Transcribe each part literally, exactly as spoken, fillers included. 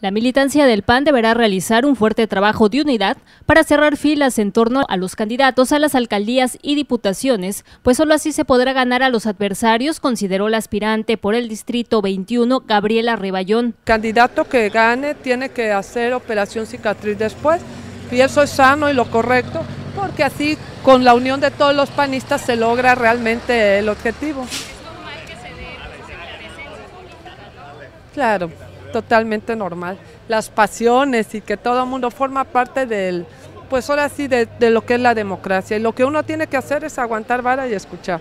La militancia del P A N deberá realizar un fuerte trabajo de unidad para cerrar filas en torno a los candidatos a las alcaldías y diputaciones, pues solo así se podrá ganar a los adversarios, consideró la aspirante por el Distrito veintiuno, Gabriela Reballón. El candidato que gane tiene que hacer operación cicatriz después, y eso es sano y lo correcto, porque así con la unión de todos los panistas se logra realmente el objetivo. ¿Es normal que se dé presencia? Claro, totalmente normal. Las pasiones y que todo el mundo forma parte del, pues ahora sí, de, de lo que es la democracia. Y lo que uno tiene que hacer es aguantar vara y escuchar.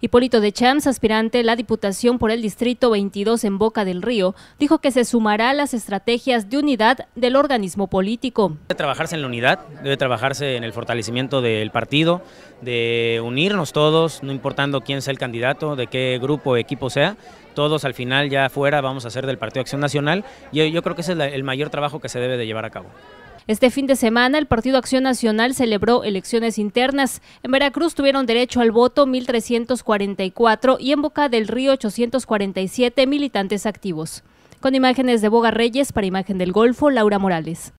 Hipólito de Chams, aspirante a la diputación por el Distrito veintidós en Boca del Río, dijo que se sumará a las estrategias de unidad del organismo político. Debe trabajarse en la unidad, debe trabajarse en el fortalecimiento del partido, de unirnos todos, no importando quién sea el candidato, de qué grupo o equipo sea, todos al final ya afuera vamos a ser del Partido Acción Nacional, y yo, yo creo que ese es el mayor trabajo que se debe de llevar a cabo. Este fin de semana el Partido Acción Nacional celebró elecciones internas. En Veracruz tuvieron derecho al voto mil trescientos cuarenta y cuatro y en Boca del Río ochocientos cuarenta y siete militantes activos. Con imágenes de Boga Reyes para Imagen del Golfo, Laura Morales.